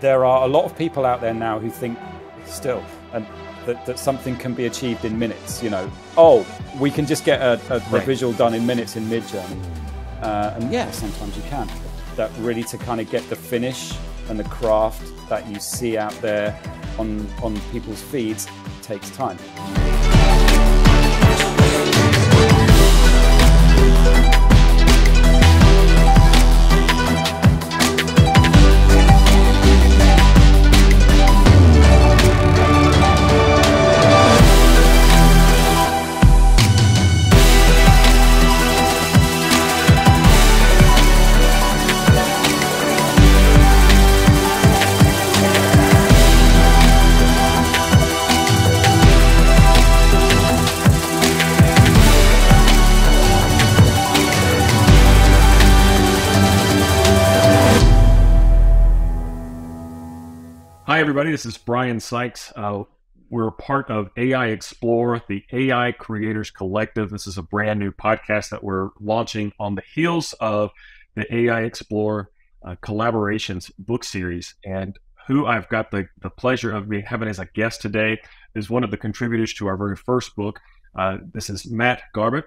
there are a lot of people out there now who think still and that something can be achieved in minutes. You know, oh, we can just get a visual done in minutes in Midjourney. And yeah, sometimes you can. That really to kind of get the finish and the craft that you see out there on people's feeds takes time. Hi, everybody. This is Brian Sykes. We're part of AI Explore, the AI Creators Collective. This is a brand new podcast that we're launching on the heels of the AI Explore Collaborations book series. And who I've got the pleasure of having as a guest today is one of the contributors to our very first book. This is Matt Garbutt.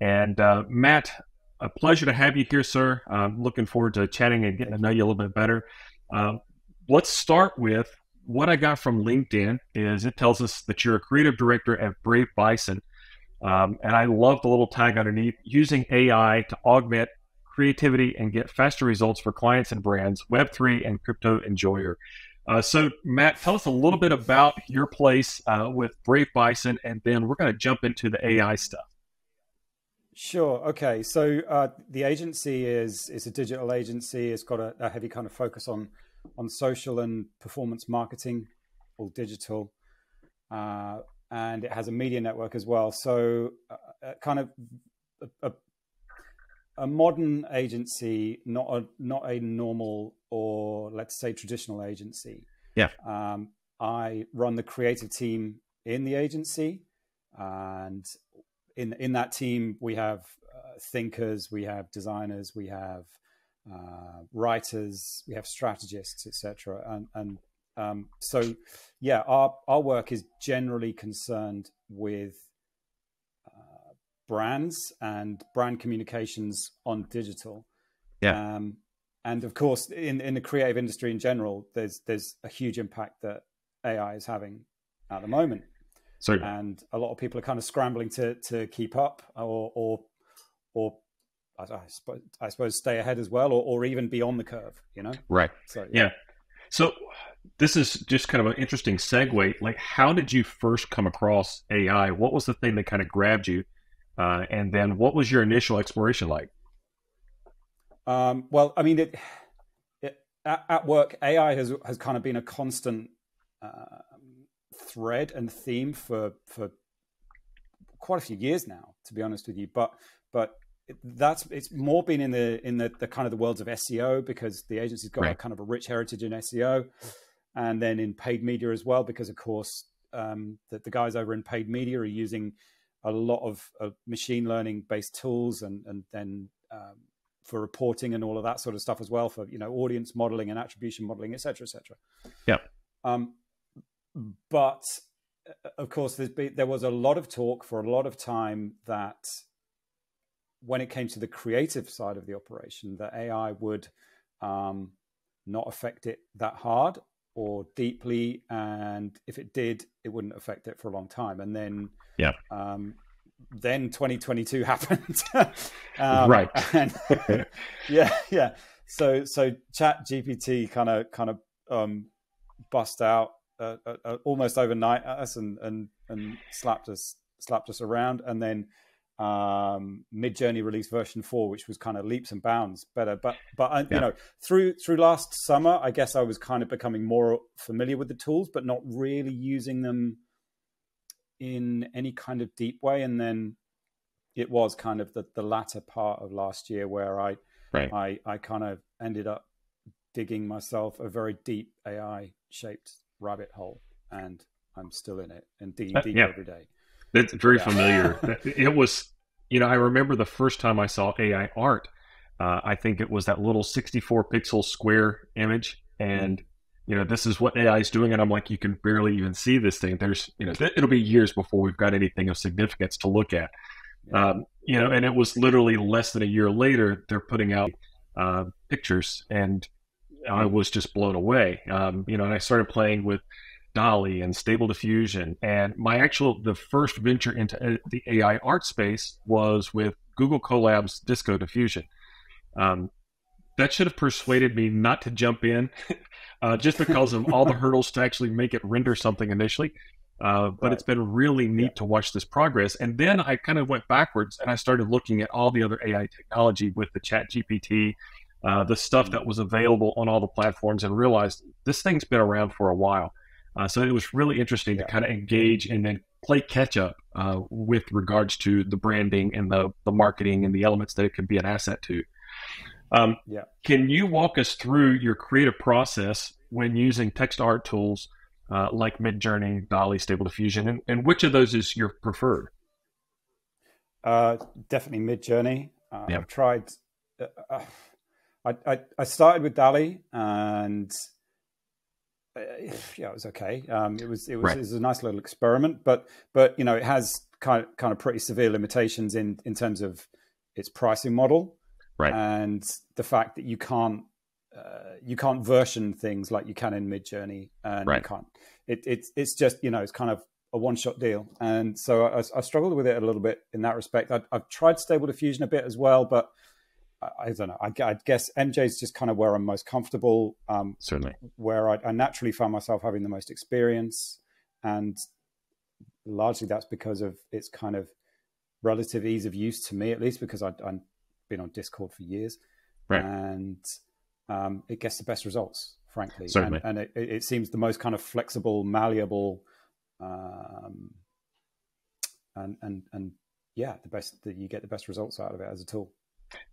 And Matt, a pleasure to have you here, sir. I'm looking forward to chatting and getting to know you a little bit better. Let's start with what I got from LinkedIn is it tells us that you're a creative director at Brave Bison. And I love the little tag underneath, using AI to augment creativity and get faster results for clients and brands, Web3 and Crypto Enjoyer. So Matt, tell us a little bit about your place with Brave Bison, and then we're going to jump into the AI stuff. Sure. Okay. So the agency is a digital agency. It's got a heavy kind of focus on social and performance marketing, all digital, and it has a media network as well. So kind of a modern agency, not a normal or let's say traditional agency. Yeah. I run the creative team in the agency, and in that team we have thinkers, we have designers, we have writers, we have strategists, etc. And so yeah, our work is generally concerned with brands and brand communications on digital. Yeah. And of course in the creative industry in general, there's a huge impact that AI is having at the moment. So and a lot of people are kind of scrambling to keep up or I suppose stay ahead as well, or even be on the curve, you know? Right. So, yeah. So this is just kind of an interesting segue. Like, how did you first come across AI? What was the thing that kind of grabbed you? And then what was your initial exploration like? Well, I mean, at work, AI has kind of been a constant thread and theme for quite a few years now, to be honest with you. But it's more been in the kind of the worlds of SEO, because the agency's got a kind of a rich heritage in SEO, and then in paid media as well, because of course the guys over in paid media are using a lot of machine learning based tools and then for reporting and all of that sort of stuff as well, for, you know, audience modeling and attribution modeling, etc., etc. Yeah. But of course there was a lot of talk for a lot of time that when it came to the creative side of the operation, that AI would not affect it that hard or deeply. And if it did, it wouldn't affect it for a long time. And then, yeah. Then 2022 happened. Right. And, yeah. So ChatGPT kind of bust out almost overnight at us and slapped us around. And then, Midjourney released version 4, which was kind of leaps and bounds better, but yeah. You know, through last summer, I guess I was kind of becoming more familiar with the tools, but not really using them in any kind of deep way. And then it was kind of the latter part of last year where I kind of ended up digging myself a very deep AI shaped rabbit hole, and I'm still in it and digging deep every day. It's very familiar. It was, you know, I remember the first time I saw AI art. I think it was that little 64-pixel square image, and you know, this is what AI is doing. And I'm like, you can barely even see this thing. There's, you know, it'll be years before we've got anything of significance to look at. You know, and it was literally less than a year later, they're putting out pictures, and I was just blown away. You know, and I started playing with DALL-E and Stable Diffusion, and my actual, the first venture into the AI art space was with Google Colab's Disco Diffusion. That should have persuaded me not to jump in just because of all the hurdles to actually make it render something initially. But it's been really neat to watch this progress. And then I kind of went backwards and I started looking at all the other AI technology with the ChatGPT, the stuff that was available on all the platforms, and realized this thing's been around for a while. So it was really interesting to kind of engage and then play catch up with regards to the branding and the marketing and the elements that it could be an asset to. Can you walk us through your creative process when using text art tools like Midjourney, DALL-E, Stable Diffusion, and which of those is your preferred? Definitely Midjourney. I've tried. I started with DALL-E, and it was okay. It was a nice little experiment, but you know, it has kind of pretty severe limitations in terms of its pricing model. Right. And the fact that you can't version things like you can in Midjourney, and you can't. It's just, you know, it's kind of a one-shot deal, and so I struggled with it a little bit in that respect. I've tried Stable Diffusion a bit as well, but I don't know. I guess MJ's just kind of where I'm most comfortable. Certainly, where I naturally find myself having the most experience, and largely that's because of its kind of relative ease of use to me, at least, because I've been on Discord for years, and it gets the best results, frankly. Certainly. And it seems the most kind of flexible, malleable, and the best that you get the best results out of it as a tool.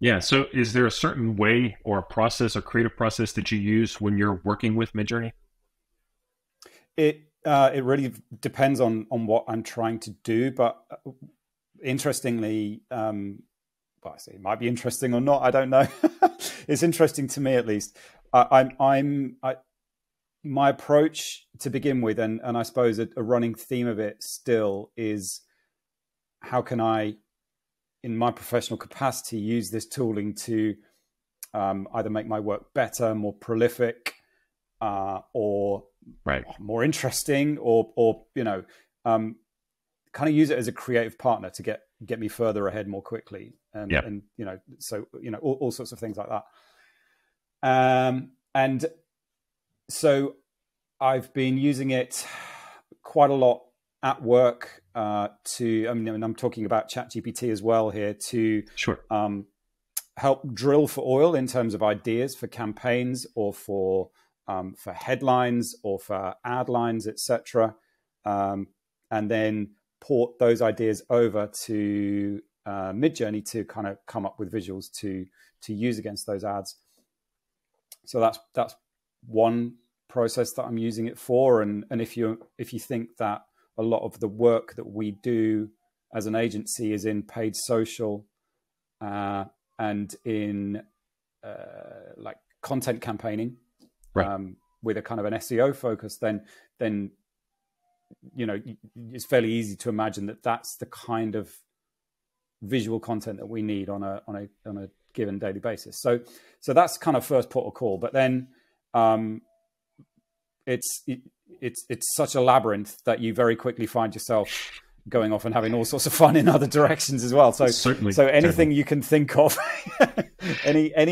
Yeah. So is there a certain way or a process or creative process that you use when you're working with Midjourney? It really depends on what I'm trying to do, but interestingly, well, I say it might be interesting or not, I don't know. It's interesting to me, at least. My approach to begin with, and I suppose a running theme of it still is, how can I, in my professional capacity, use this tooling to either make my work better, more prolific, or more interesting, or you know, kind of use it as a creative partner to get me further ahead more quickly, and you know, so you know, all sorts of things like that. And so I've been using it quite a lot at work I'm talking about ChatGPT as well here, to help drill for oil in terms of ideas for campaigns, or for headlines, or for ad lines, etc. And then port those ideas over to Midjourney to kind of come up with visuals to use against those ads. So that's one process that I'm using it for. And if you think that a lot of the work that we do as an agency is in paid social and in like content campaigning, with a kind of an SEO focus, then you know, it's fairly easy to imagine that that's the kind of visual content that we need on a given daily basis. So that's kind of first port of call. But then it's such a labyrinth that you very quickly find yourself going off and having all sorts of fun in other directions as well. So certainly, you can think of, any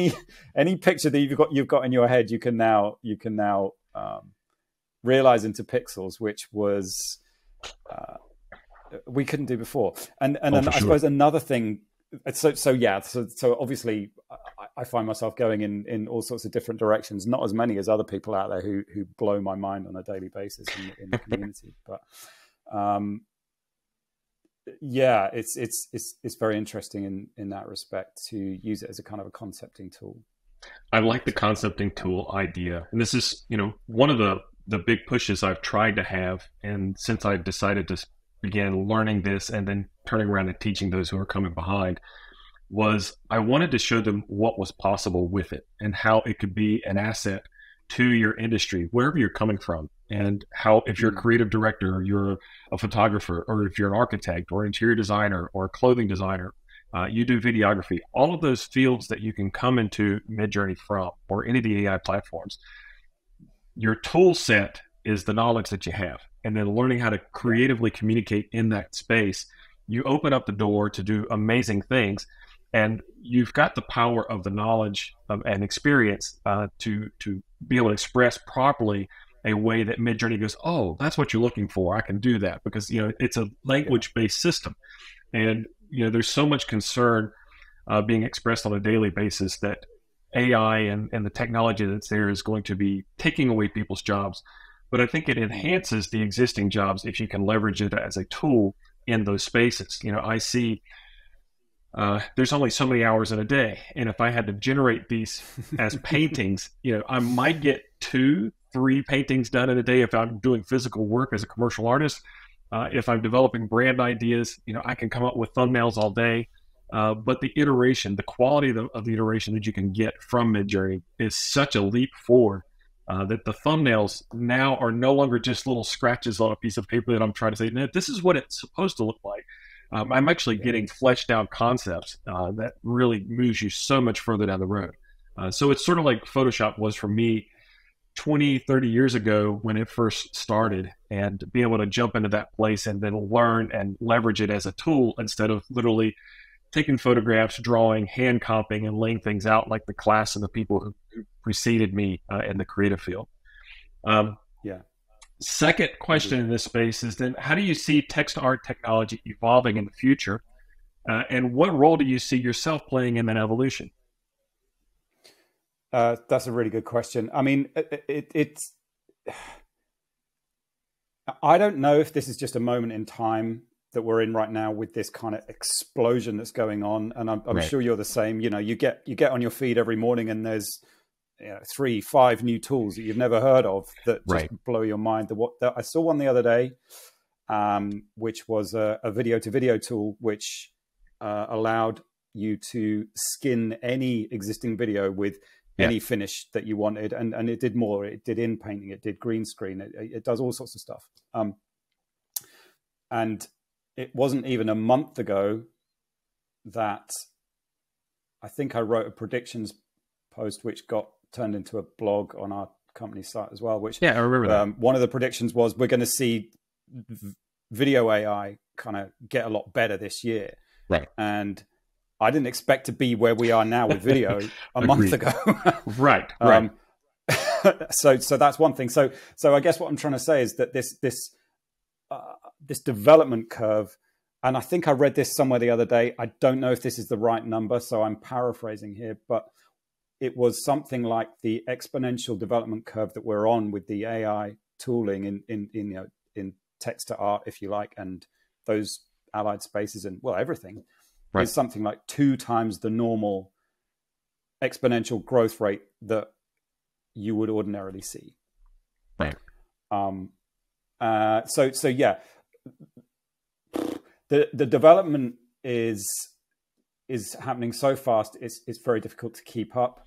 picture that you've got in your head, you can now realize into pixels, which was we couldn't do before. And I suppose another thing. So obviously, I find myself going in all sorts of different directions. Not as many as other people out there who blow my mind on a daily basis in the community. But it's very interesting in that respect to use it as a kind of a concepting tool. I like the concepting tool idea, and this is, you know, one of the big pushes I've tried to have. And since I've decided to begin learning this and then turning around and teaching those who are coming behind, was I wanted to show them what was possible with it and how it could be an asset to your industry, wherever you're coming from, and how, if you're a creative director, or you're a photographer, or if you're an architect or interior designer or a clothing designer, you do videography, all of those fields that you can come into Midjourney from, or any of the AI platforms, your tool set is the knowledge that you have. And then learning how to creatively communicate in that space, you open up the door to do amazing things. And you've got the power of the knowledge and experience to be able to express properly a way that Midjourney goes, oh, that's what you're looking for. I can do that, because, you know, it's a language-based system. And, you know, there's so much concern being expressed on a daily basis that AI and the technology that's there is going to be taking away people's jobs. But I think it enhances the existing jobs if you can leverage it as a tool in those spaces. You know, I see there's only so many hours in a day. And if I had to generate these as paintings, you know, I might get 2-3 paintings done in a day if I'm doing physical work as a commercial artist. If I'm developing brand ideas, you know, I can come up with thumbnails all day. But the iteration, the quality of the iteration that you can get from Midjourney is such a leap forward that the thumbnails now are no longer just little scratches on a piece of paper that I'm trying to say, no, this is what it's supposed to look like. I'm actually getting fleshed out concepts that really moves you so much further down the road. So it's sort of like Photoshop was for me 20-30 years ago when it first started, and be able to jump into that place and then learn and leverage it as a tool instead of literally taking photographs, drawing, hand comping, and laying things out like the class and the people who preceded me in the creative field. Second question in this space is then, how do you see text-to-art technology evolving in the future? And what role do you see yourself playing in that evolution? That's a really good question. I mean, it's I don't know if this is just a moment in time that we're in right now with this kind of explosion that's going on. And I'm sure you're the same. You know, you get on your feed every morning and there's 3-5 new tools that you've never heard of that just blow your mind. I saw one the other day, which was a video-to-video tool, which allowed you to skin any existing video with any finish that you wanted. And it did more. It did in painting. It did green screen. It does all sorts of stuff. And it wasn't even a month ago that I think I wrote a predictions post, which got turned into a blog on our company site as well, which I remember that. One of the predictions was we're going to see video AI kind of get a lot better this year, and I didn't expect to be where we are now with video a month ago. So that's one thing. So I guess what I'm trying to say is that this development curve, and I think I read this somewhere the other day, I don't know if this is the right number, so I'm paraphrasing here, but it was something like the exponential development curve that we're on with the AI tooling in text to art, if you like, and those allied spaces and everything is something like 2 times the normal exponential growth rate that you would ordinarily see. So yeah, the development is happening so fast, it's very difficult to keep up.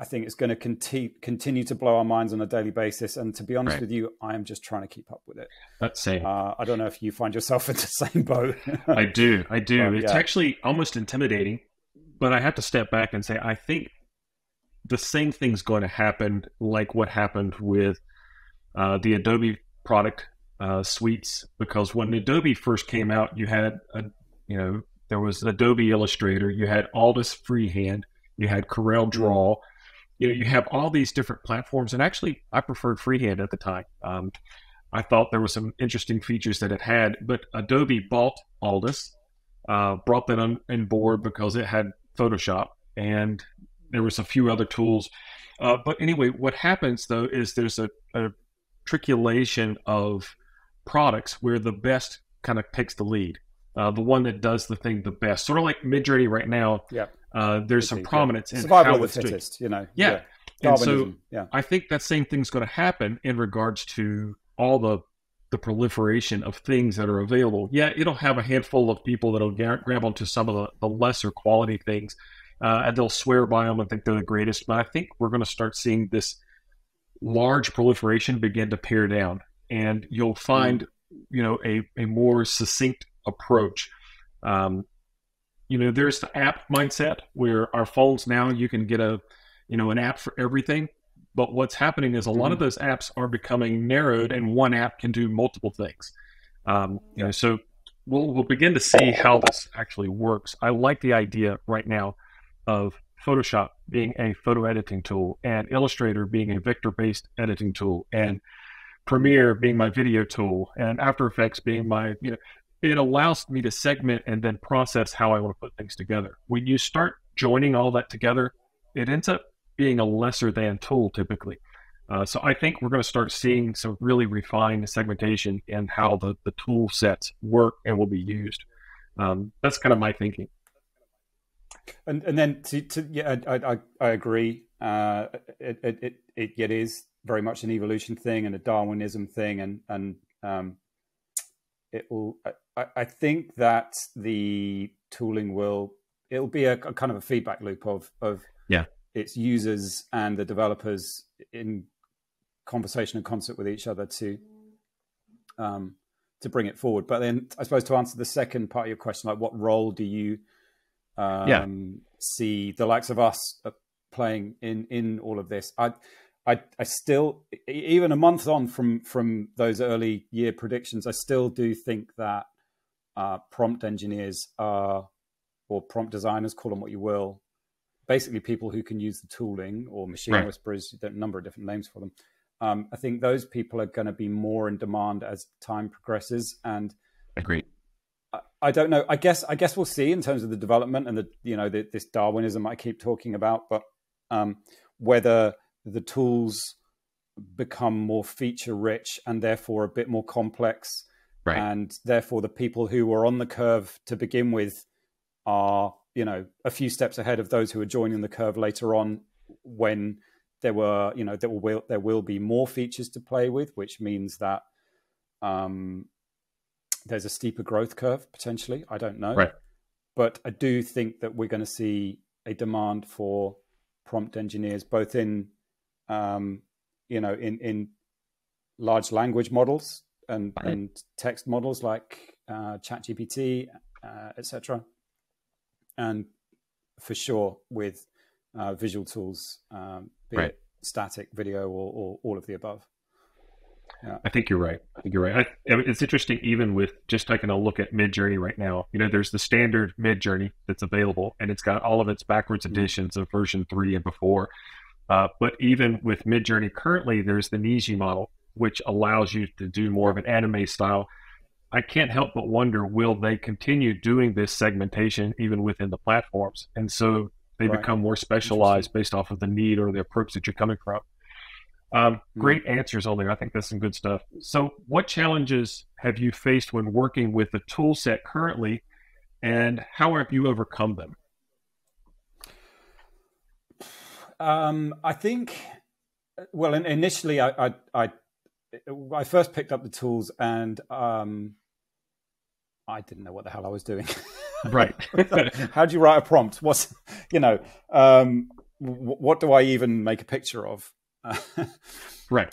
I think it's going to continue to blow our minds on a daily basis. And to be honest with you, I am just trying to keep up with it. That's same. I don't know if you find yourself in the same boat. I do. It's actually almost intimidating, but I have to step back and say, I think the same thing's going to happen like what happened with the Adobe product suites, because when Adobe first came out, you had, there was Adobe Illustrator, you had Aldus Freehand, you had CorelDraw, you have all these different platforms. And actually, I preferred Freehand at the time. I thought there were some interesting features that it had, but Adobe bought Aldus, brought that on board because it had Photoshop, and there was a few other tools. But anyway, what happens though is there's a matriculation of products where the best kind of takes the lead. The one that does the thing the best, sort of like Midjourney right now. There's some prominence in survival of the fittest, And so I think that same thing's going to happen in regards to all the proliferation of things that are available. Yeah, it'll have a handful of people that'll grab onto some of the lesser quality things, and they'll swear by them and think they're the greatest. But I think we're going to start seeing this large proliferation began to pare down, and you'll find, you know, a more succinct approach. You know, there's the app mindset where our phones now, you can get a, you know, an app for everything. But what's happening is a lot of those apps are becoming narrowed, and one app can do multiple things. You know, so we'll begin to see how this actually works. I like the idea right now of Photoshop being a photo editing tool, and Illustrator being a vector-based editing tool, and Premiere being my video tool, and After Effects being my, you know, it allows me to segment and then process how I want to put things together. When you start joining all that together, it ends up being a lesser than tool typically. So I think we're going to start seeing some really refined segmentation in how the tool sets work and will be used. That's kind of my thinking. And then I agree. It is very much an evolution thing and a Darwinism thing, and it will. I think that the tooling will. It'll be a kind of a feedback loop of its users and the developers in conversation and concert with each other to bring it forward. But then I suppose to answer the second part of your question, like what role do you see the likes of us playing in all of this? I still, even a month on from those early year predictions, I still do think that prompt engineers are, or prompt designers, call them what you will, basically people who can use the tooling, or machine whisperers, there are a number of different names for them. I think those people are going to be more in demand as time progresses. And agreed. I don't know. I guess we'll see in terms of the development and the, you know, this Darwinism I keep talking about, but whether the tools become more feature rich and therefore a bit more complex, and therefore the people who were on the curve to begin with are, you know, a few steps ahead of those who are joining the curve later on, when there were, you know, there will be more features to play with, which means that there's a steeper growth curve potentially. I don't know, but I do think that we're going to see a demand for prompt engineers, both in you know, in large language models and text models like ChatGPT, etc., and for sure with visual tools, be it static, video, or all of the above. Yeah. I think you're right. I mean, it's interesting, even with just taking a look at Midjourney right now, you know, there's the standard Midjourney that's available, and it's got all of its backwards editions of version 3 and before. But even with Midjourney currently, there's the Nishi model, which allows you to do more of an anime style. I can't help but wonder, will they continue doing this segmentation even within the platforms? And so they become more specialized based off of the need or the approach that you're coming from. Great answers on there. I think that's some good stuff. So what challenges have you faced when working with the tool set currently, and how have you overcome them? I think, well, initially I first picked up the tools and I didn't know what the hell I was doing. How do you write a prompt? What's, you know, what do I even make a picture of? So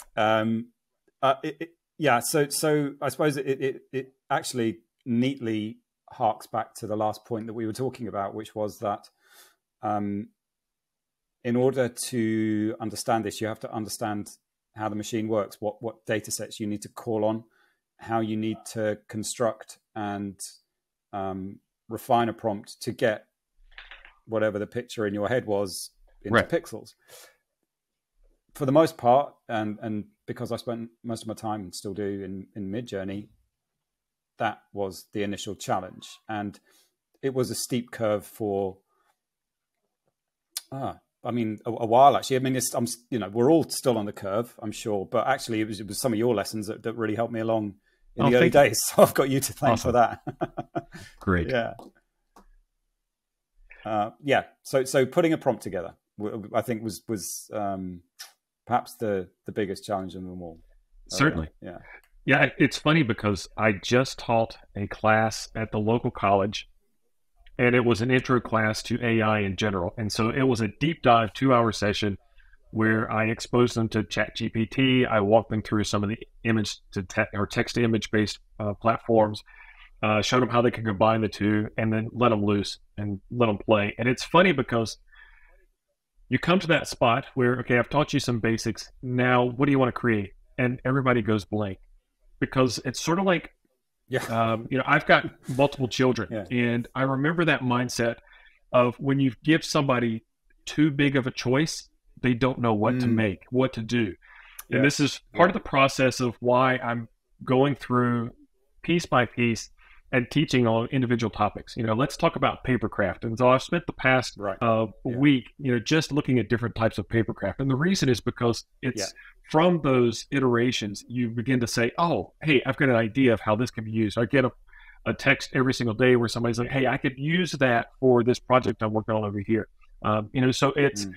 I suppose it actually neatly harks back to the last point that we were talking about, which was that in order to understand this, you have to understand how the machine works, what data sets you need to call on, how you need to construct and refine a prompt to get whatever the picture in your head was into pixels. For the most part, and because I spent most of my time and still do in Midjourney, that was the initial challenge. And it was a steep curve for, I mean, a while actually. I mean, it's, you know, we're all still on the curve, I'm sure, but actually it was some of your lessons that really helped me along in the early days. So I've got you to thank for that. Great. Yeah. So putting a prompt together, I think was, perhaps the biggest challenge in them all. Certainly. Yeah. It's funny because I just taught a class at the local college, and it was an intro class to AI in general. And so it was a deep dive 2-hour session where I expose them to ChatGPT. I walk them through some of the image to text-to-image based platforms, show them how they can combine the two, and then let them loose and let them play. And it's funny because you come to that spot where, okay, I've taught you some basics. Now, what do you want to create? And everybody goes blank because it's sort of like, I've got multiple children, and I remember that mindset of when you give somebody too big of a choice, they don't know what to make, what to do. And this is part of the process of why I'm going through piece by piece and teaching on individual topics. You know, let's talk about papercraft. And so I've spent the past week, just looking at different types of papercraft. And the reason is because it's from those iterations, you begin to say, oh, hey, I've got an idea of how this can be used. I get a text every single day where somebody's like, hey, I could use that for this project I'm working on over here. So it's,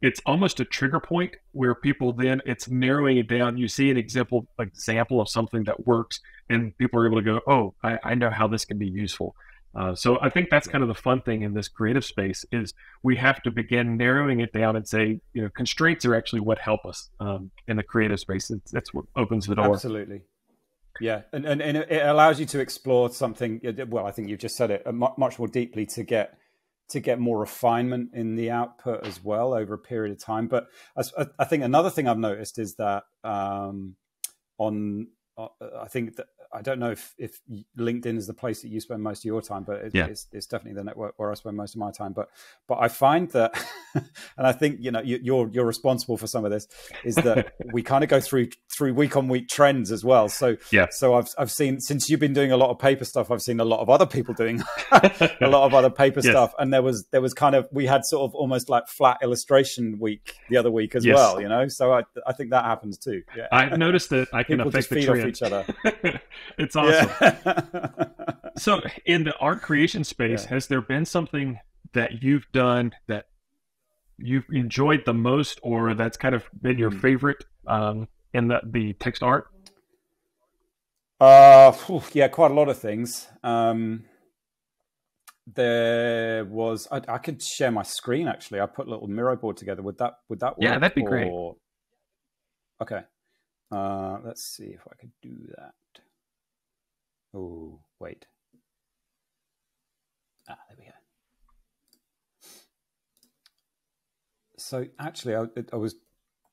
it's almost a trigger point where people then, it's narrowing it down. You see an example of something that works, and people are able to go, oh, I know how this can be useful. So I think that's kind of the fun thing in this creative space is we have to begin narrowing it down and say, constraints are actually what help us in the creative space. That's what opens the door. Absolutely. Yeah. And it allows you to explore something. Well, I think you've just said it much more deeply to get more refinement in the output as well over a period of time. But I think another thing I've noticed is that I think that, I don't know if LinkedIn is the place that you spend most of your time, but it's definitely the network where I spend most of my time. But I find that, and I think you're responsible for some of this, is that we kind of go through week on week trends as well. So so I've seen, since you've been doing a lot of paper stuff, I've seen a lot of other people doing a lot of other paper stuff, and there was kind of, we had sort of almost like flat illustration week the other week as well, So I think that happens too. Yeah. I've noticed that I can affect the trend. Off each other. It's awesome. Yeah. So in the art creation space, has there been something that you've done that you've enjoyed the most, or that's kind of been your favorite in the text art? Quite a lot of things. There was, I could share my screen actually. I put a little Miro board together. Would that work? Yeah, that'd be great. Okay. Let's see if I could do that. Oh, wait. There we go. So actually, I was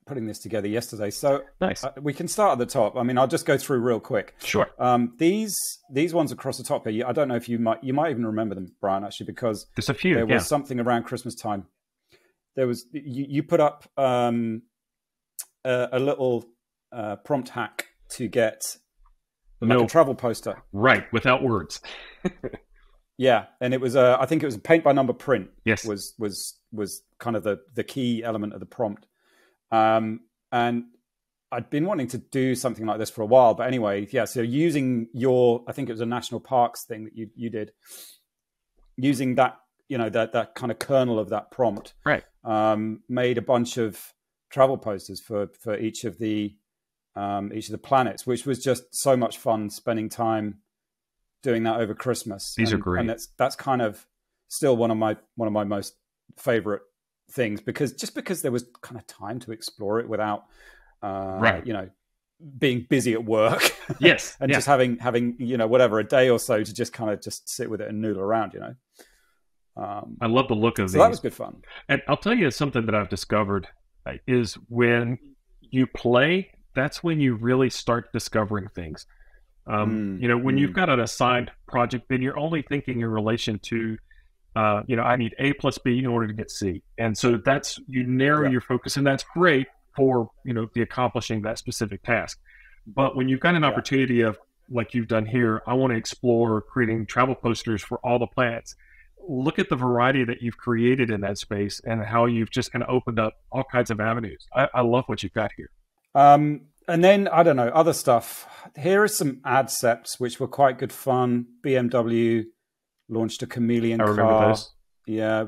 putting this together yesterday. So nice. We can start at the top. I mean, I'll just go through real quick. Sure. These ones across the top here, I don't know if you might even remember them, Brian, actually, because there's a few. There was something around Christmas time. There was, you put up a little prompt hack to get a travel poster, right, without words. And it was I think it was a paint by number print. Yes, was kind of the key element of the prompt. And I'd been wanting to do something like this for a while, but anyway, so using your, I think it was a national parks thing that you did, using that, that kind of kernel of that prompt, right, made a bunch of travel posters for each of the planets, which was just so much fun spending time doing that over Christmas. These are great. And that's kind of still one of my most favorite things, because there was kind of time to explore it without, being busy at work. Yes. And just having, whatever, a day or so to just kind of just sit with it and noodle around, I love the look of these. That was good fun. And I'll tell you something that I've discovered is when you play, that's when you really start discovering things. When you've got an assigned project, then you're only thinking in relation to, I need A plus B in order to get C. And so that's, you narrow your focus, and that's great for, the accomplishing that specific task. But when you've got an opportunity of, like you've done here, I want to explore creating travel posters for all the planets. Look at the variety that you've created in that space and how you've just kind of opened up all kinds of avenues. I love what you've got here. And then, I don't know, other stuff. Here are some adsets, which were quite good fun. BMW launched a chameleon car. I remember this. Yeah,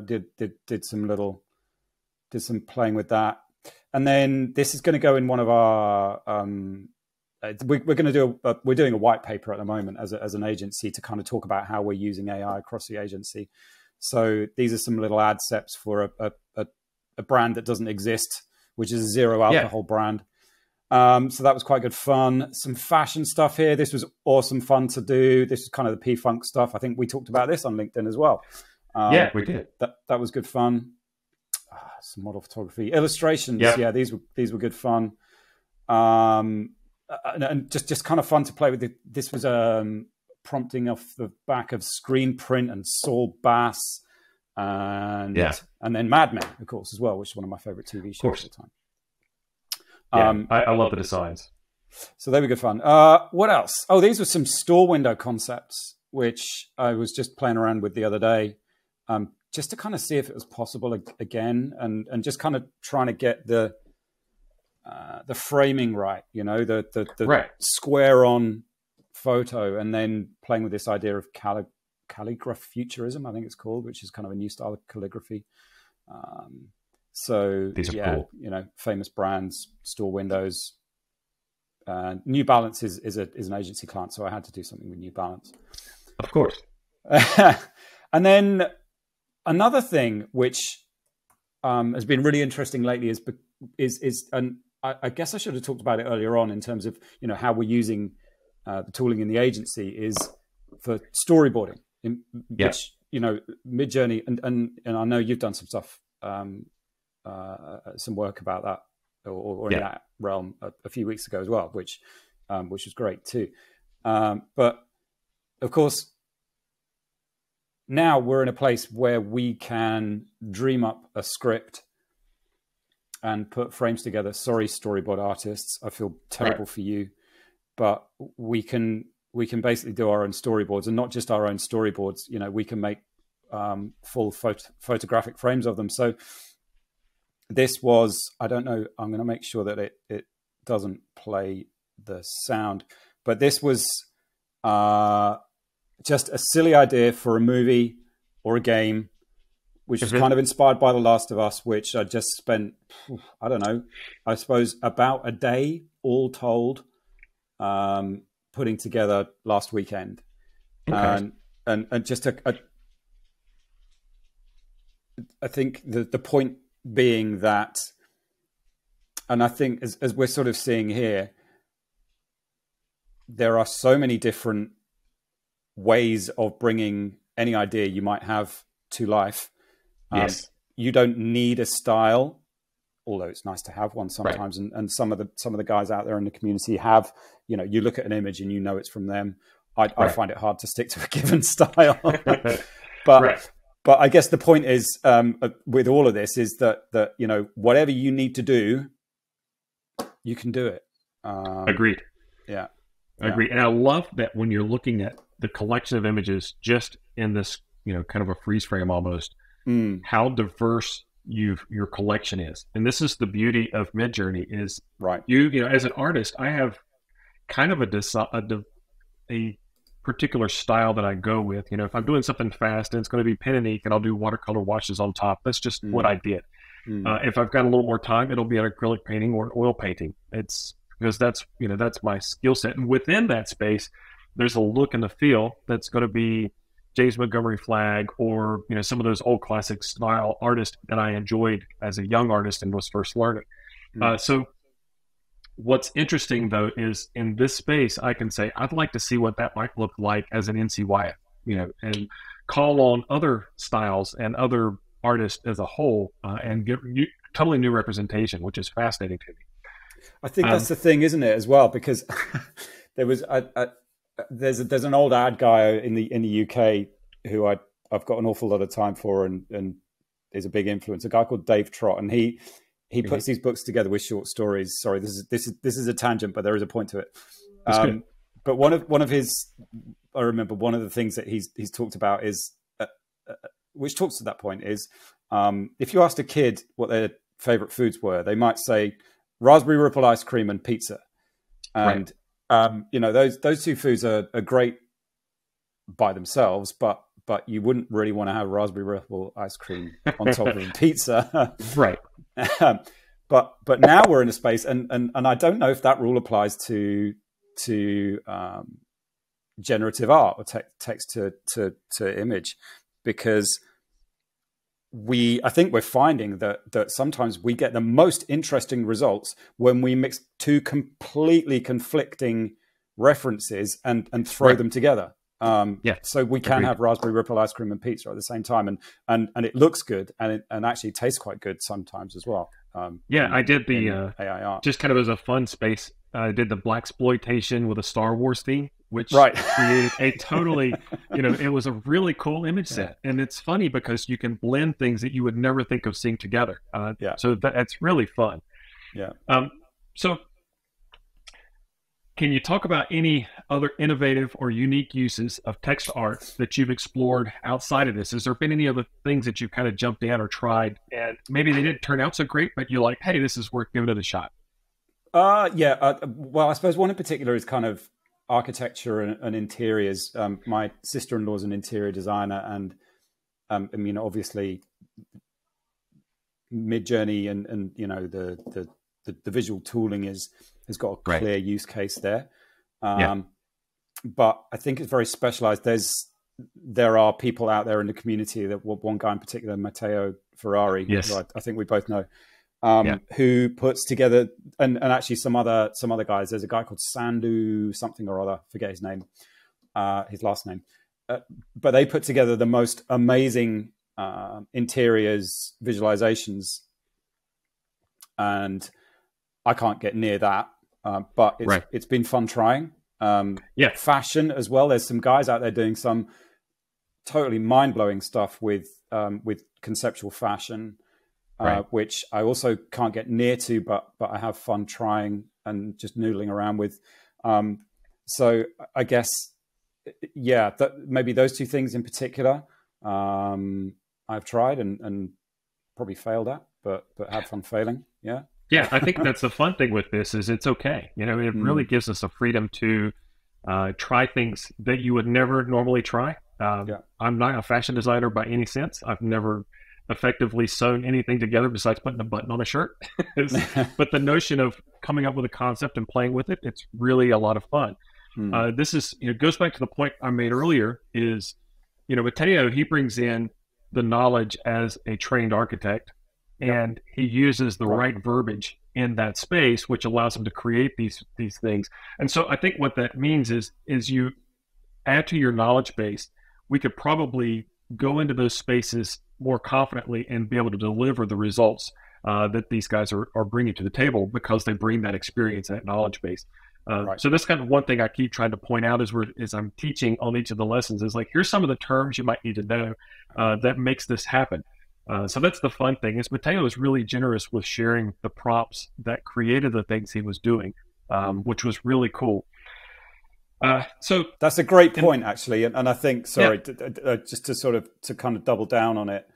did some playing with that. And then this is going to go in one of our, we're doing a white paper at the moment as an agency to kind of talk about how we're using AI across the agency. So these are some little adsets for a brand that doesn't exist, which is a zero alcohol brand. So that was quite good fun. Some fashion stuff here. This was awesome fun to do. This is kind of the P-Funk stuff. I think we talked about this on LinkedIn as well. Yeah, we did. That was good fun. Some model photography, illustrations. Yep. Yeah, these were good fun. And just kind of fun to play with. This was prompting off the back of Screen Print and Saul Bass, and then Mad Men, of course, as well, which is one of my favorite TV shows at the time. Yeah, I love the designs. So they were good fun. What else? Oh, these were some store window concepts, which I was just playing around with the other day, just to kind of see if it was possible again, and just kind of trying to get the framing right, you know, the square on photo, and then playing with this idea of calligraph futurism, I think it's called, which is kind of a new style of calligraphy. So these are cool. You know, famous brands, store windows. New Balance is an agency client, so I had to do something with New Balance, of course. And then another thing which has been really interesting lately is and I guess I should have talked about it earlier on in terms of, you know, how we're using the tooling in the agency is for storyboarding, which, you know, Midjourney and I know you've done some stuff. Some work about that or in that realm a few weeks ago as well, which was great too. But of course, now we're in a place where we can dream up a script and put frames together. Sorry, storyboard artists, I feel terrible for you, but we can basically do our own storyboards, and not just our own storyboards. You know, we can make full photographic frames of them. So this was, I don't know, I'm going to make sure that it doesn't play the sound, but this was just a silly idea for a movie or a game, which was kind of inspired by The Last of Us, which I just spent, I don't know, I suppose about a day all told putting together last weekend. Okay. And just I think the point being that, and I think as we're sort of seeing here, there are so many different ways of bringing any idea you might have to life. You don't need a style, although it's nice to have one sometimes. And some of the guys out there in the community have, you know, you look at an image and you know it's from them. I find it hard to stick to a given style, But I guess the point is, with all of this, is that you know, whatever you need to do, you can do it. Agreed. Yeah. Agreed. And I love that when you're looking at the collection of images just in this, you know, kind of a freeze frame almost, how diverse your collection is. And this is the beauty of Midjourney is you know, as an artist, I have kind of a particular style that I go with. You know, if I'm doing something fast and it's going to be pen and ink, and I'll do watercolor washes on top. That's just what I did. If I've got a little more time, it'll be an acrylic painting or oil painting. It's because that's, you know, that's my skill set. And within that space, there's a look and a feel that's going to be James Montgomery Flagg or, you know, some of those old classic style artists that I enjoyed as a young artist and was first learning. So what's interesting though is in this space, I can say, I'd like to see what that might look like as an NCYF, you know, and call on other styles and other artists as a whole and get totally new representation, which is fascinating to me. I think that's the thing, isn't it, as well? Because there's an old ad guy in the UK who I've got an awful lot of time for and is a big influence, a guy called Dave Trott, and he puts these books together with short stories. Sorry, this is a tangent, but there is a point to it. But one of his, I remember one of the things that he's talked about is, which talks to that point is, if you asked a kid what their favorite foods were, they might say raspberry ripple ice cream and pizza. And, you know, those two foods are great by themselves, but you wouldn't really want to have raspberry ripple ice cream on top of pizza. But now we're in a space, and I don't know if that rule applies to generative art or text to image, because I think we're finding that sometimes we get the most interesting results when we mix two completely conflicting references and throw them together. So we can have raspberry ripple ice cream and pizza at the same time, and it looks good, and actually tastes quite good sometimes as well. I did the AI art just kind of as a fun space. I did the Blaxploitation with a Star Wars theme, which created a totally, it was a really cool image set. And it's funny because you can blend things that you would never think of seeing together. So that's really fun. Yeah. So can you talk about any other innovative or unique uses of text art that you've explored outside of this? Has there been any other things that you've kind of jumped at or tried and maybe they didn't turn out so great, but you're like, hey, this is worth giving it a shot? Well, I suppose one in particular is kind of architecture and interiors. My sister-in-law is an interior designer, and obviously, Midjourney and the visual tooling has got a clear use case there. But I think it's very specialized. There are people out there in the community that one guy in particular, Matteo Ferrari, who I think we both know. Who puts together and actually some other guys. There's a guy called Sandu something or other, forget his name, his last name. But they put together the most amazing interiors visualizations, and I can't get near that. But it's been fun trying. Fashion as well. There's some guys out there doing some totally mind-blowing stuff with conceptual fashion. Which I also can't get near to, but I have fun trying and just noodling around with. So I guess, maybe those two things in particular I've tried and probably failed at, but had fun failing. Yeah, I think that's the fun thing with this is it's okay. It really gives us a freedom to try things that you would never normally try. I'm not a fashion designer by any sense. I've never effectively sewn anything together besides putting a button on a shirt. But the notion of coming up with a concept and playing with it, it's really a lot of fun. This is, goes back to the point I made earlier is, Matteo, he brings in the knowledge as a trained architect and he uses the right verbiage in that space, which allows him to create these things. And so I think what that means is you add to your knowledge base, we could probably go into those spaces more confidently and be able to deliver the results that these guys are bringing to the table because they bring that experience, that knowledge base. So that's kind of one thing I keep trying to point out as I'm teaching on each of the lessons is like, here's some of the terms you might need to know that makes this happen. So that's the fun thing is Matteo is really generous with sharing the prompts that created the things he was doing, which was really cool. So that's a great point, actually, and I think just to kind of double down on it,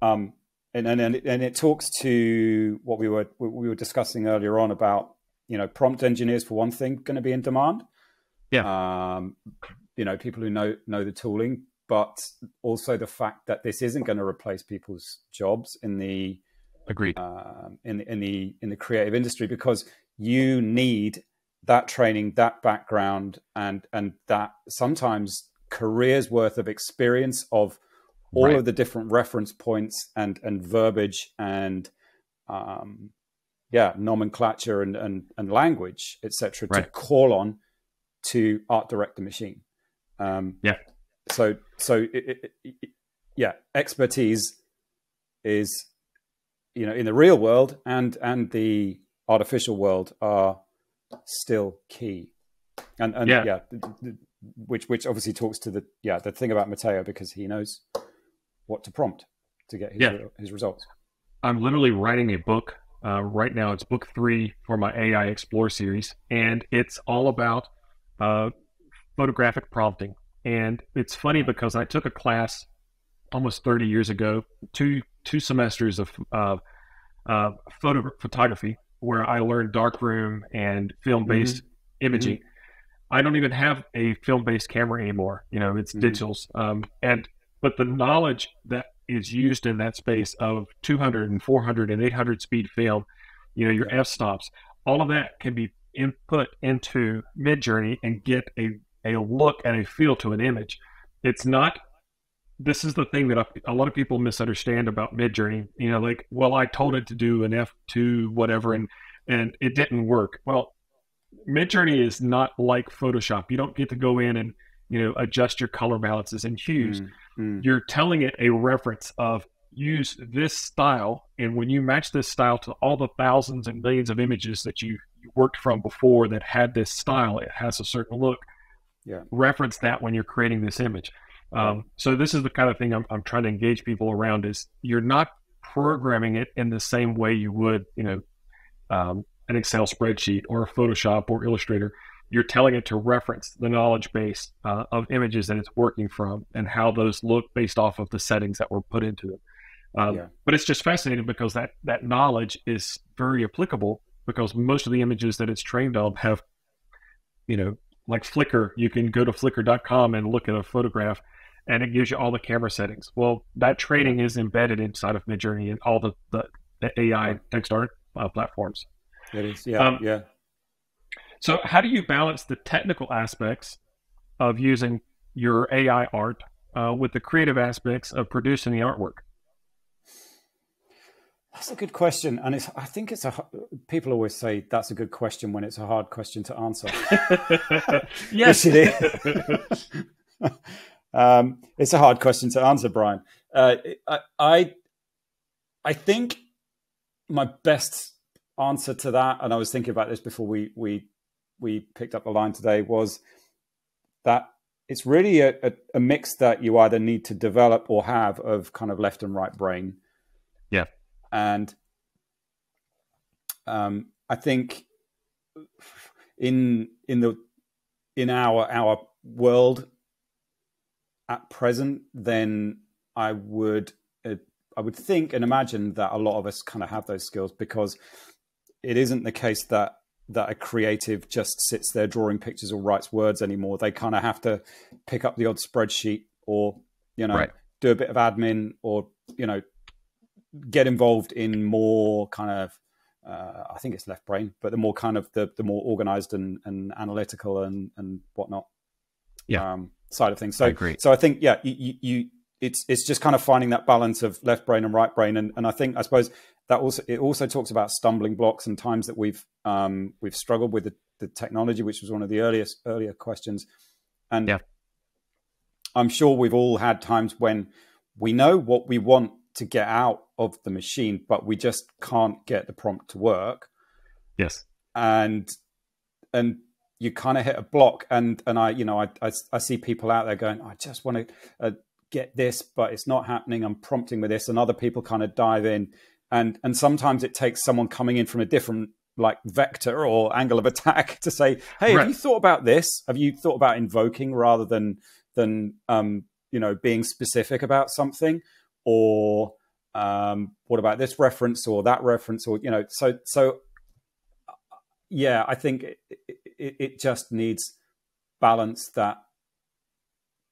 and it talks to what we were discussing earlier on about prompt engineers for one thing going to be in demand, people who know the tooling, but also the fact that this isn't going to replace people's jobs in the in the creative industry because you need that training, that background, and that sometimes careers worth of experience of all of the different reference points and verbiage and nomenclature and language, etc., to call on to art direct the machine. So expertise is in the real world and the artificial world are still key, which obviously talks to the thing about Matteo because he knows what to prompt to get his results. I'm literally writing a book right now. It's book 3 for my AI Explore series, and it's all about photographic prompting. And it's funny because I took a class almost 30 years ago, two semesters of photography. Where I learned darkroom and film-based imaging. I don't even have a film-based camera anymore. It's digitals. But the knowledge that is used in that space of 200 and 400 and 800 speed film, your f-stops, all of that can be input into Midjourney and get a look and a feel to an image. It's not this is the thing that a lot of people misunderstand about Midjourney. You know, like, well, I told it to do an F2 whatever, and it didn't work. Well, Midjourney is not like Photoshop. You don't get to go in and, you know, adjust your color balances and hues. You're telling it a reference of use this style, and when you match this style to all the thousands and millions of images that you worked from before that had this style, it has a certain look. Yeah. Reference that when you're creating this image. So this is the kind of thing I'm trying to engage people around, is you're not programming it in the same way you would, you know, an Excel spreadsheet or Photoshop or Illustrator. You're telling it to reference the knowledge base of images that it's working from and how those look based off of the settings that were put into it. But it's just fascinating because that knowledge is very applicable, because most of the images that it's trained on have, you know, like Flickr, you can go to flickr.com and look at a photograph and it gives you all the camera settings. Well, that training is embedded inside of Midjourney and all the AI text art platforms. It is, yeah. So how do you balance the technical aspects of using your AI art with the creative aspects of producing the artwork? That's a good question, and I think it's a. People always say that's a good question when it's a hard question to answer. Yes, it is. It's a hard question to answer, Brian. I think my best answer to that, and I was thinking about this before we picked up the line today, was that it's really a mix that you either need to develop or have of kind of left and right brain. Yeah. And I think in our world at present, then I would think and imagine that a lot of us kind of have those skills, because it isn't the case that a creative just sits there drawing pictures or writes words anymore. They kind of have to pick up the odd spreadsheet, or you know, do a bit of admin, or you know, get involved in more kind of, I think it's left brain, but the more kind of the more organized and analytical and whatnot, side of things. So I agree. So I think, yeah, it's just kind of finding that balance of left brain and right brain. And I think, I suppose that it also talks about stumbling blocks and times that we've struggled with the technology, which was one of the earlier questions. And I'm sure we've all had times when we know what we want to get out of the machine, but we just can't get the prompt to work. Yes. And you kind of hit a block, and I see people out there going, I just want to get this, but it's not happening. I'm prompting with this, and other people kind of dive in. And sometimes it takes someone coming in from a different like vector or angle of attack to say, hey, have you thought about this? Have you thought about invoking rather than you know, being specific about something? Or what about this reference or that reference? Or, you know, so yeah, I think it just needs balance that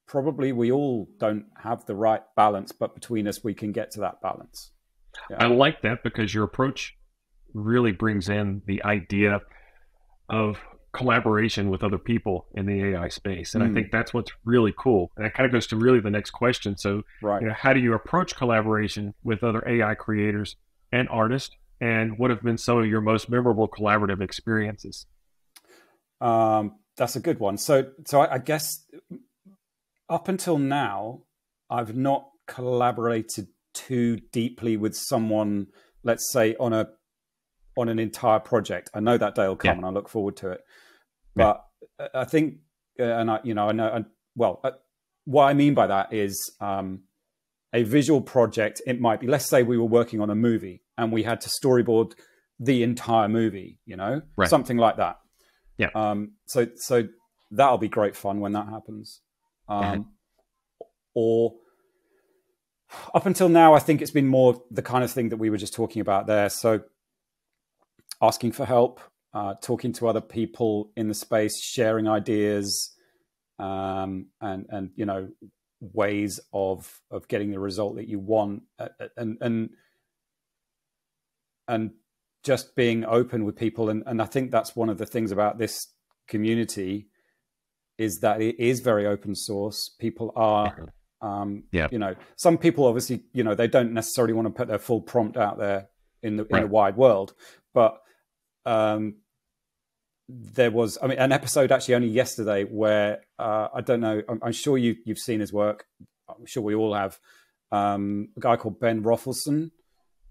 probably we all don't have the right balance, but between us, we can get to that balance. Yeah. I like that, because your approach really brings in the idea of collaboration with other people in the AI space. And I think that's what's really cool. And that kind of goes to really the next question. So you know, how do you approach collaboration with other AI creators and artists? And what have been some of your most memorable collaborative experiences? That's a good one. So I guess up until now, I've not collaborated too deeply with someone, let's say on an entire project. I know that day will come, and I look forward to it. But I think, what I mean by that is a visual project. It might be, let's say we were working on a movie and we had to storyboard the entire movie, you know, something like that. Yeah. So that'll be great fun when that happens. Or up until now, I think it's been more the kind of thing that we were just talking about there. So asking for help, talking to other people in the space, sharing ideas, and you know, ways of getting the result that you want, and just being open with people. And I think that's one of the things about this community, is that it is very open source. People are You know, some people obviously, you know, they don't necessarily want to put their full prompt out there in the wide world, but there was, I mean, an episode actually only yesterday where I don't know, I'm sure you've seen his work. I'm sure we all have. A guy called Ben Ruffelson,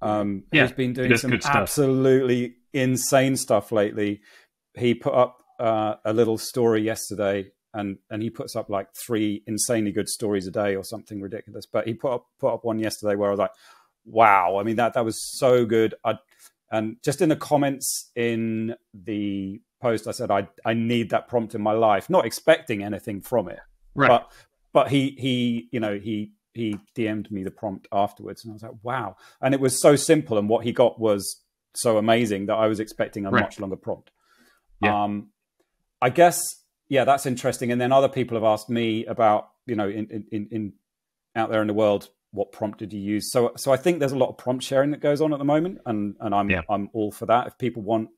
who's been doing some absolutely insane stuff lately. He put up a little story yesterday, and he puts up like 3 insanely good stories a day or something ridiculous. But he put up one yesterday where I was like, wow, I mean, that was so good. And just in the comments in the post, I said, I need that prompt in my life, not expecting anything from it. Right. But he you know, he DM'd me the prompt afterwards, and I was like, wow. And it was so simple, and what he got was so amazing that I was expecting a much longer prompt. Yeah. I guess, yeah, that's interesting. And then other people have asked me about, you know, in out there in the world, what prompt did you use? So I think there's a lot of prompt sharing that goes on at the moment, and I'm all for that. If people want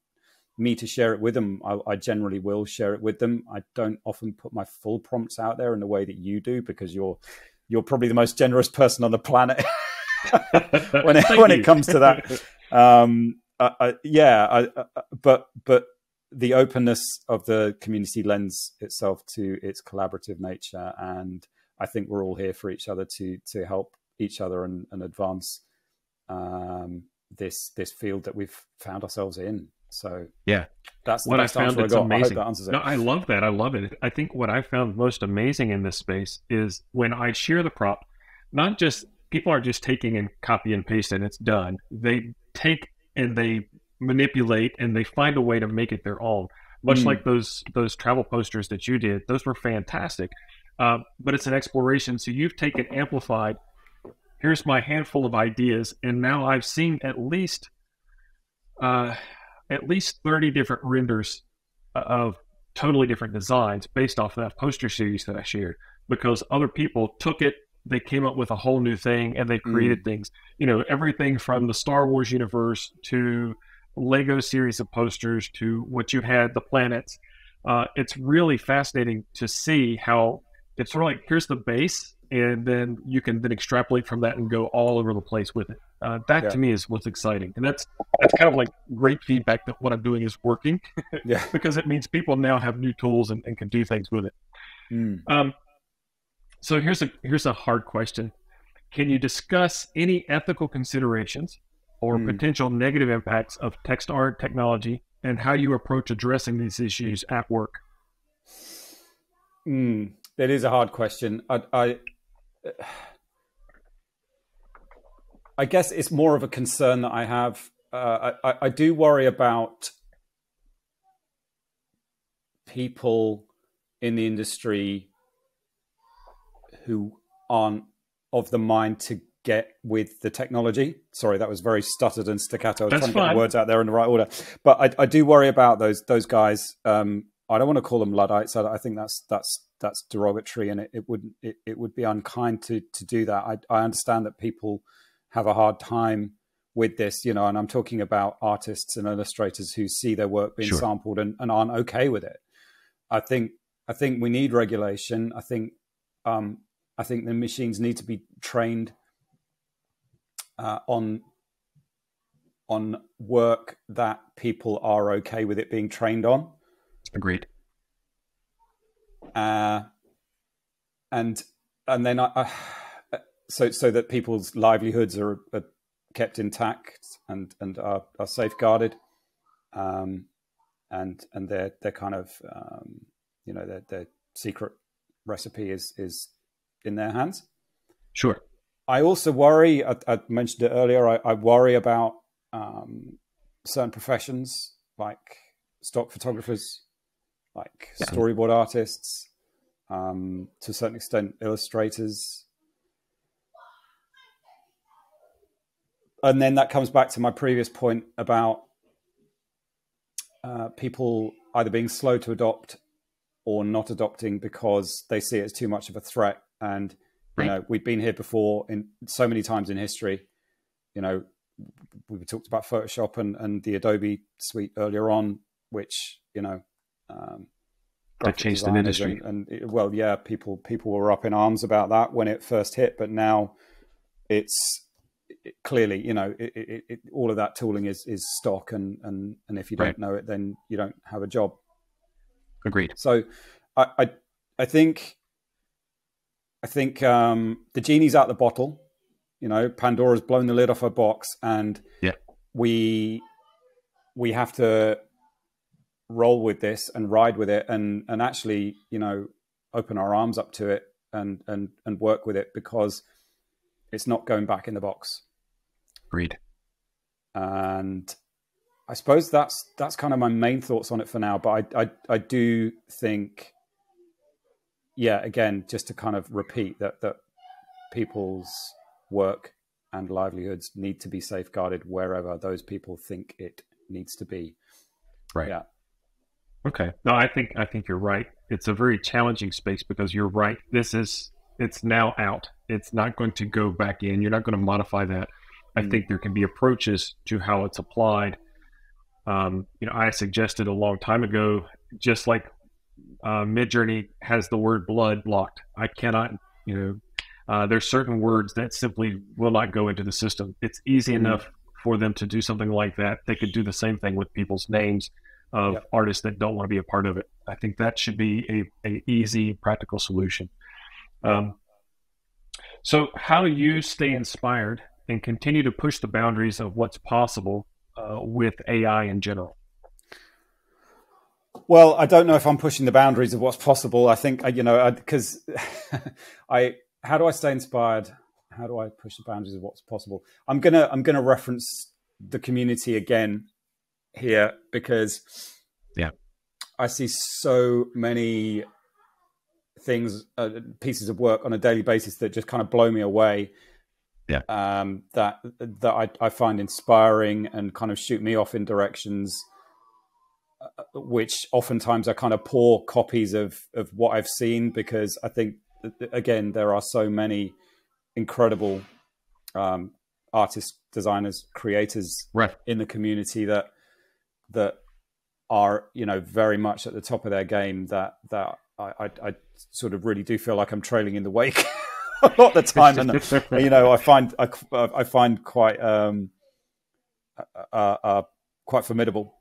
me to share it with them, I generally will share it with them. I don't often put my full prompts out there in the way that you do, because you're probably the most generous person on the planet when it comes to that. But the openness of the community lends itself to its collaborative nature, and I think we're all here for each other to help each other and advance this field that we've found ourselves in. So yeah, that's what I found. It's amazing. I hope that answers it. No, I love that. I love it. I think what I found most amazing in this space is when I share the prompt, not just people are just taking and copy and paste and it's done. They take and they manipulate and they find a way to make it their own. Much like those travel posters that you did, those were fantastic. But it's an exploration. So you've taken amplified, here's my handful of ideas. And now I've seen at least 30 different renders of totally different designs based off of that poster series that I shared, because other people took it, they came up with a whole new thing, and they created things, you know, everything from the Star Wars universe to Lego series of posters to what you had, the planets. It's really fascinating to see how it's sort of like, here's the base, and then you can then extrapolate from that and go all over the place with it. That to me is what's exciting. And that's kind of like great feedback that what I'm doing is working because it means people now have new tools and can do things with it. So here's a hard question. Can you discuss any ethical considerations or potential negative impacts of text art technology and how you approach addressing these issues at work? That is a hard question. I guess it's more of a concern that I have. I do worry about people in the industry who aren't of the mind to get with the technology. Sorry, that was very stuttered and staccato. I was trying to get the words out there in the right order. But I do worry about those guys. I don't want to call them Luddites. I think that's derogatory, and it would be unkind to do that. I understand that people have a hard time with this, you know, and I'm talking about artists and illustrators who see their work being sampled and aren't okay with it. I think we need regulation. I think the machines need to be trained on work that people are okay with it being trained on. Agreed. And then so that people's livelihoods are kept intact and are safeguarded, and their kind of you know, their secret recipe is in their hands. Sure. I also worry. I mentioned it earlier. I worry about certain professions like stock photographers, like storyboard artists, to a certain extent illustrators. And then that comes back to my previous point about people either being slow to adopt or not adopting because they see it as too much of a threat. And, you know, we've been here before in so many times in history. You know, we talked about Photoshop and the Adobe suite earlier on, which, you know, graphic designers, the industry. And well, yeah, people were up in arms about that when it first hit, but now it's clearly, you know, all of that tooling is stock, and if you don't know it, then you don't have a job. Agreed. So I think the genie's out the bottle. You know, Pandora's blown the lid off her box, and we have to roll with this and ride with it, and actually, you know, open our arms up to it and work with it, because it's not going back in the box. Agreed. And I suppose that's kind of my main thoughts on it for now. But I do think, yeah, again, just to kind of repeat that people's work and livelihoods need to be safeguarded wherever those people think it needs to be. Right. Yeah. Okay. No, I think you're right. It's a very challenging space, because you're right. It's now out. It's not going to go back in. You're not going to modify that. I think there can be approaches to how it's applied. You know, I suggested a long time ago, just like Midjourney has the word blood blocked. I cannot, you know, there's certain words that simply will not go into the system. It's easy enough for them to do something like that. They could do the same thing with people's names of artists that don't want to be a part of it. I think that should be a easy, practical solution. So how do you stay inspired and continue to push the boundaries of what's possible with AI in general? Well, I don't know if I'm pushing the boundaries of what's possible. I think, you know, because how do I stay inspired? How do I push the boundaries of what's possible? I'm gonna reference the community again here, because I see so many things, pieces of work on a daily basis that just kind of blow me away. That I find inspiring and kind of shoot me off in directions, which oftentimes are kind of poor copies of what I've seen, because I think, again, there are so many incredible artists, designers, creators in the community that are, you know, very much at the top of their game, that I sort of really do feel like I'm trailing in the wake a lot of the time. And, you know, I find quite formidable.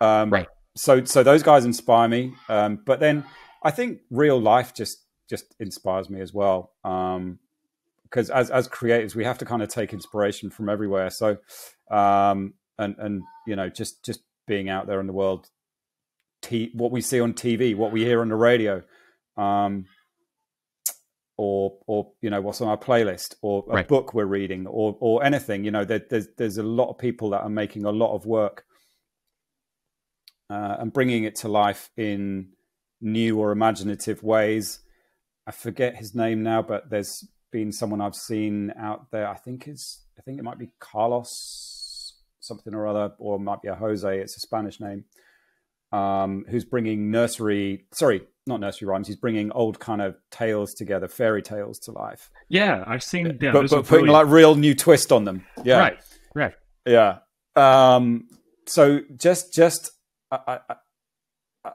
So those guys inspire me. But then I think real life just inspires me as well. Because as creators, we have to kind of take inspiration from everywhere. So, and you know, just being out there in the world, what we see on TV, what we hear on the radio, or you know, what's on our playlist, or a book we're reading, or anything. You know, there's a lot of people that are making a lot of work and bringing it to life in new or imaginative ways. I forget his name now, but there's been someone I've seen out there. I think it might be Carlos something or other, or it might be a Jose. It's a Spanish name. Who's bringing not nursery rhymes. He's bringing old kind of tales together, fairy tales to life. Yeah, I've seen them, but putting like real new twist on them. Yeah, right, yeah. So just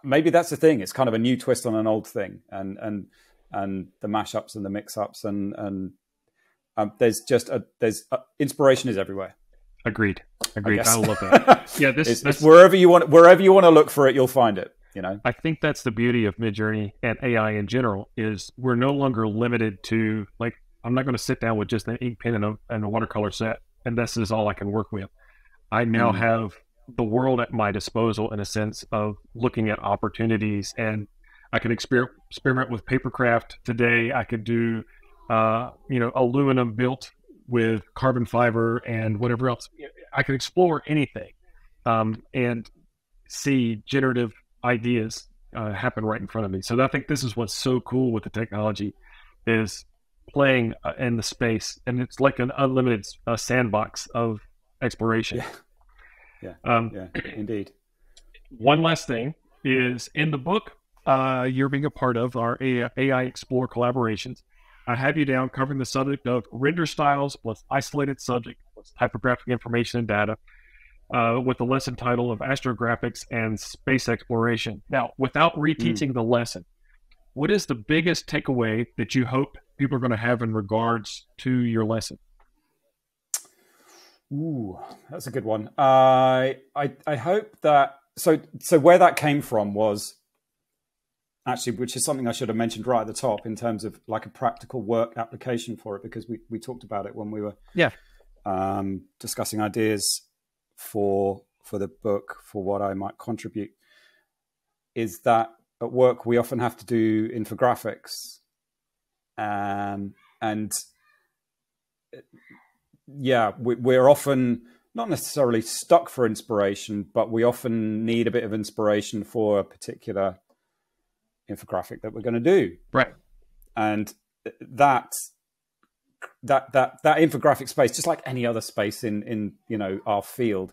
maybe that's the thing. It's kind of a new twist on an old thing, and the mashups and the mix-ups and there's inspiration is everywhere. Agreed. I love that. Yeah, it's wherever you want to look for it, you'll find it. You know, I think that's the beauty of Midjourney and AI in general, is we're no longer limited to, like, I'm not going to sit down with just an ink pen and a watercolor set, and this is all I can work with. I now have the world at my disposal, in a sense of looking at opportunities, and I can experiment with paper craft today. I could do, you know, aluminum built with carbon fiber and whatever else. I can explore anything and see generative ideas happen right in front of me. So I think this is what's so cool with the technology, is playing in the space, and it's like an unlimited sandbox of exploration. Yeah, indeed. One last thing is, in the book, you're being a part of our AI Explore collaborations. I have you down covering the subject of render styles plus isolated subject plus typographic information and data. with the lesson title of Astrographics and Space Exploration. Now, without reteaching the lesson, what is the biggest takeaway that you hope people are going to have in regards to your lesson? Ooh, that's a good one. I hope that, so where that came from was actually, which is something I should have mentioned right at the top in terms of like a practical work application for it, because we talked about it when we were discussing ideas for the book, for what I might contribute, is that at work, we often have to do infographics. And yeah, we're often not necessarily stuck for inspiration, but we often need a bit of inspiration for a particular infographic that we're going to do. Right. And that infographic space, just like any other space in you know, our field,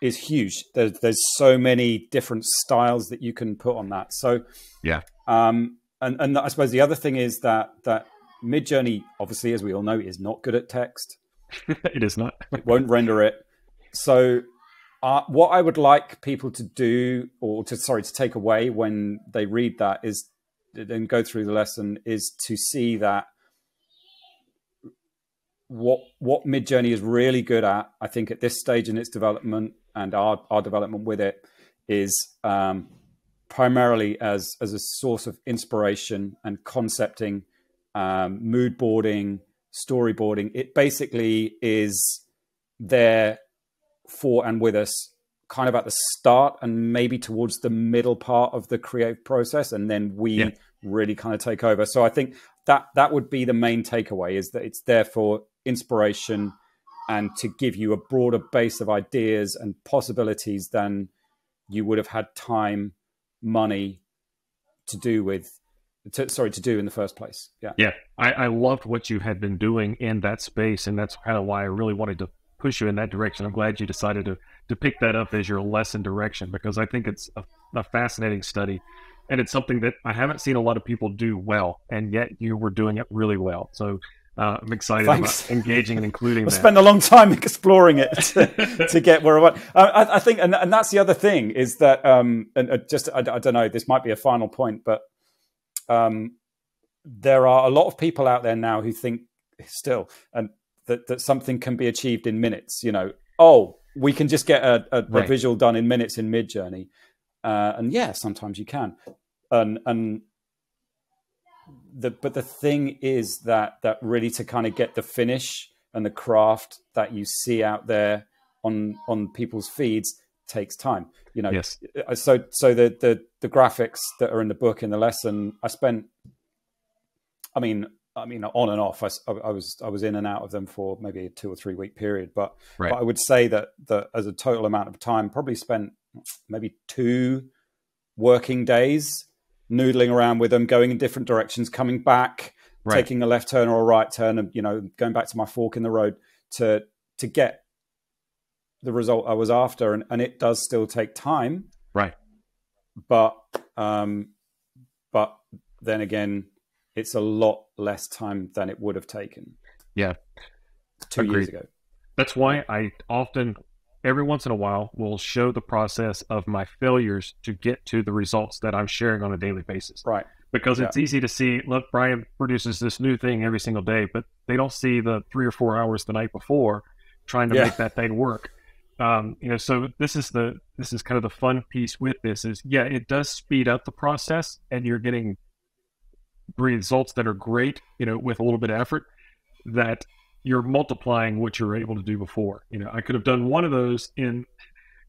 is huge. There's so many different styles that you can put on that. So yeah. And I suppose the other thing is that Midjourney, obviously, as we all know, is not good at text. It is not. It won't render it. So what I would like people to do, or to take away when they read that, is then go through the lesson, is to see that what Midjourney is really good at, I think, at this stage in its development and our development with it, is primarily as a source of inspiration and concepting, mood boarding, storyboarding. It basically is there for and with us kind of at the start and maybe towards the middle part of the creative process, and then we really kind of take over. So I think that would be the main takeaway, is that it's there for inspiration and to give you a broader base of ideas and possibilities than you would have had time, money to do with, to do in the first place. Yeah. Yeah. I loved what you had been doing in that space, and that's kind of why I really wanted to push you in that direction. I'm glad you decided to pick that up as your lesson direction, because I think it's a fascinating study, and it's something that I haven't seen a lot of people do well, and yet you were doing it really well. So I'm excited about engaging and including that. We'll spend a long time exploring it to get where I want. I think, and that's the other thing, is that, I don't know, this might be a final point, but there are a lot of people out there now who think still, and that something can be achieved in minutes. You know, oh, we can just get a visual done in minutes in Midjourney. And yeah, sometimes you can. But the thing is that really, to kind of get the finish and the craft that you see out there on people's feeds takes time, you know. Yes. So the graphics that are in the book, in the lesson, I spent, I mean, on and off, I was in and out of them for maybe a 2 or 3 week period, but I would say that as a total amount of time, probably spent maybe 2 working days noodling around with them, going in different directions, coming back, taking a left turn or a right turn, and, you know, going back to my fork in the road to get the result I was after. And it does still take time. Right. But then again, it's a lot less time than it would have taken. Yeah. 2 years ago. That's why I often, every once in a while, will show the process of my failures to get to the results that I'm sharing on a daily basis. Right. Because it's easy to see, look, Brian produces this new thing every single day, but they don't see the 3 or 4 hours the night before trying to make that thing work. You know, so this is kind of the fun piece with this, is, yeah, it does speed up the process and you're getting results that are great, you know, with a little bit of effort, that you're multiplying what you were able to do before. You know, I could have done 1 of those in,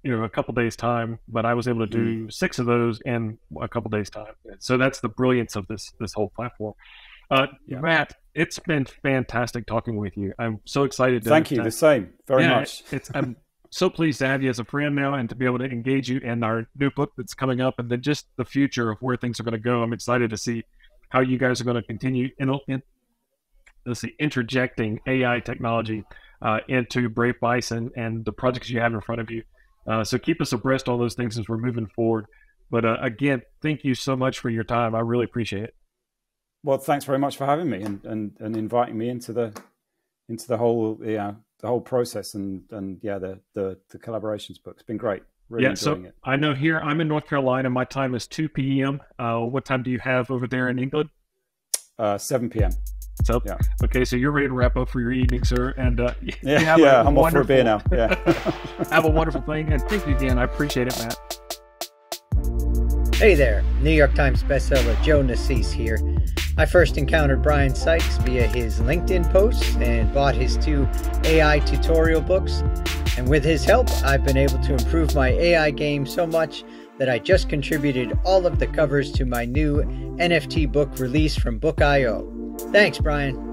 you know, a couple days time, but I was able to do 6 of those in a couple days time. So that's the brilliance of this whole platform. Matt, it's been fantastic talking with you. I'm so excited. Thank you. The same. Very much. I'm so pleased to have you as a friend now, and to be able to engage you in our new book that's coming up, and then just the future of where things are going to go. I'm excited to see how you guys are going to continue interjecting AI technology into Brave Bison and the projects you have in front of you. So keep us abreast on those things as we're moving forward. But again, thank you so much for your time. I really appreciate it. Well, thanks very much for having me and inviting me into the whole the whole process and yeah, the collaborations book. It's been great. Really enjoying it. I know here I'm in North Carolina. My time is 2 p.m. What time do you have over there in England? 7 p.m. So, yeah. Okay, so you're ready to wrap up for your evening, sir. And I'm off for a beer now. Yeah. Have a wonderful thing. And thank you again. I appreciate it, Matt. Hey there, New York Times bestseller Joe Nassiz here. I first encountered Brian Sykes via his LinkedIn posts and bought his 2 AI tutorial books. And with his help, I've been able to improve my AI game so much that I just contributed all of the covers to my new NFT book release from Book.io. Thanks, Brian.